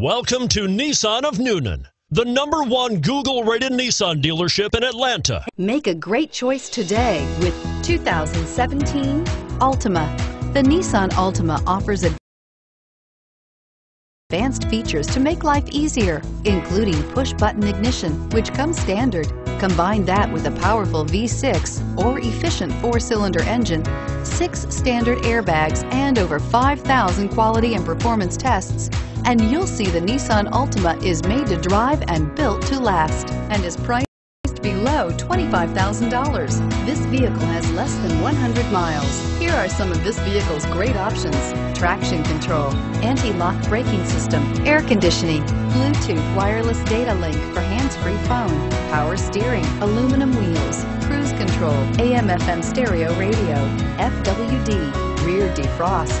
Welcome to Nissan of Newnan, the #1 Google-rated Nissan dealership in Atlanta. Make a great choice today with 2017 Altima. The Nissan Altima offers advanced features to make life easier, including push-button ignition, which comes standard. Combine that with a powerful V6 or efficient 4-cylinder engine, 6 standard airbags, and over 5,000 quality and performance tests, and you'll see the Nissan Altima is made to drive and built to last, and is priced below $25,000. This vehicle has less than 100 miles. Here are some of this vehicle's great options: traction control, anti-lock braking system, air conditioning, Bluetooth wireless data link for hands-free phone, power steering, aluminum wheels, cruise control, AM/FM stereo radio, FWD, rear defrost.